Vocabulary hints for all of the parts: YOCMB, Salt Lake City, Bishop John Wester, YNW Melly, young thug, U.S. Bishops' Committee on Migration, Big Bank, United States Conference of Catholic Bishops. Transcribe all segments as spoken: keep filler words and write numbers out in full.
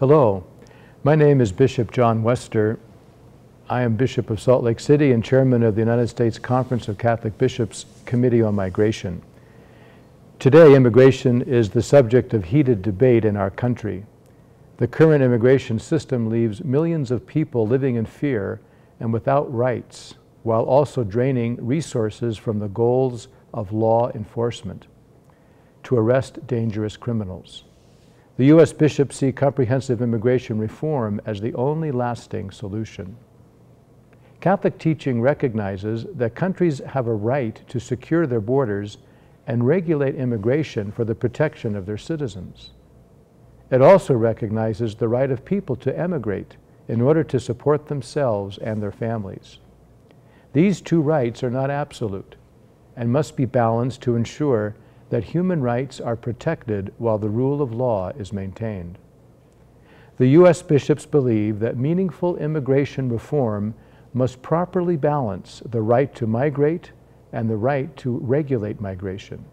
Hello, my name is Bishop John Wester. I am Bishop of Salt Lake City and Chairman of the United States Conference of Catholic Bishops Committee on Migration. Today, immigration is the subject of heated debate in our country. The current immigration system leaves millions of people living in fear and without rights, while also draining resources from the goals of law enforcement to arrest dangerous criminals. The U S bishops see comprehensive immigration reform as the only lasting solution. Catholic teaching recognizes that countries have a right to secure their borders and regulate immigration for the protection of their citizens. It also recognizes the right of people to emigrate in order to support themselves and their families. These two rights are not absolute and must be balanced to ensure that human rights are protected while the rule of law is maintained. The U S bishops believe that meaningful immigration reform must properly balance the right to migrate and the right to regulate migration.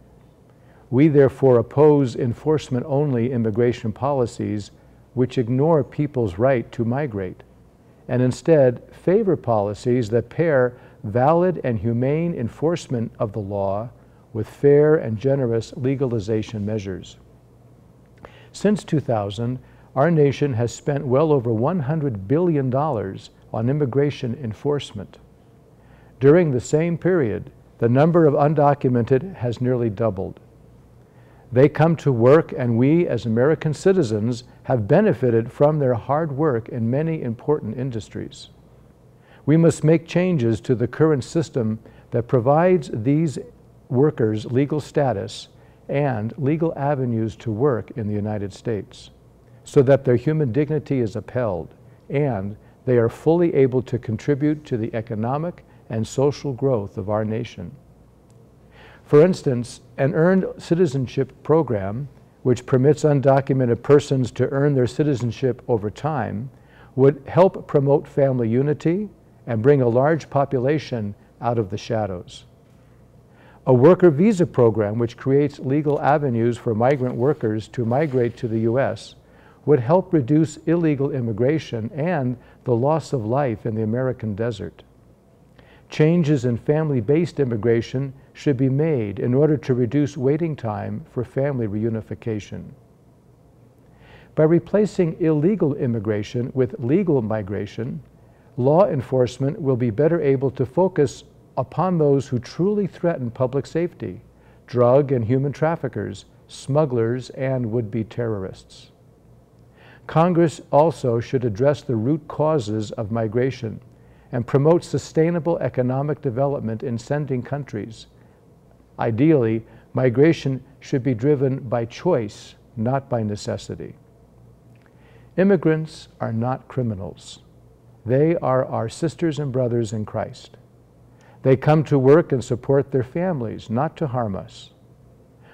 We therefore oppose enforcement-only immigration policies which ignore people's right to migrate, and instead favor policies that pair valid and humane enforcement of the law with fair and generous legalization measures. Since two thousand, our nation has spent well over one hundred billion dollars on immigration enforcement. During the same period, the number of undocumented has nearly doubled. They come to work, and we as American citizens have benefited from their hard work in many important industries. We must make changes to the current system that provides these workers legal status and legal avenues to work in the United States so that their human dignity is upheld and they are fully able to contribute to the economic and social growth of our nation. For instance, an earned citizenship program, which permits undocumented persons to earn their citizenship over time, would help promote family unity and bring a large population out of the shadows. A worker visa program, which creates legal avenues for migrant workers to migrate to the U S, would help reduce illegal immigration and the loss of life in the American desert. Changes in family-based immigration should be made in order to reduce waiting time for family reunification. By replacing illegal immigration with legal migration, law enforcement will be better able to focus upon those who truly threaten public safety, drug and human traffickers, smugglers, and would-be terrorists. Congress also should address the root causes of migration and promote sustainable economic development in sending countries. Ideally, migration should be driven by choice, not by necessity. Immigrants are not criminals. They are our sisters and brothers in Christ. They come to work and support their families, not to harm us.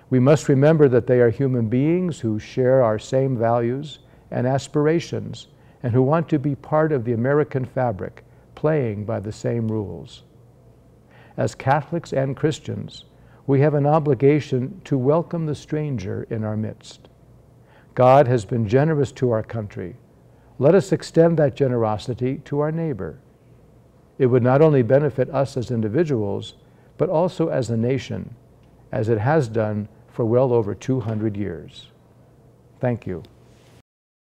We must remember that they are human beings who share our same values and aspirations and who want to be part of the American fabric, playing by the same rules. As Catholics and Christians, we have an obligation to welcome the stranger in our midst. God has been generous to our country. Let us extend that generosity to our neighbor. It would not only benefit us as individuals, but also as a nation, as it has done for well over two hundred years. Thank you.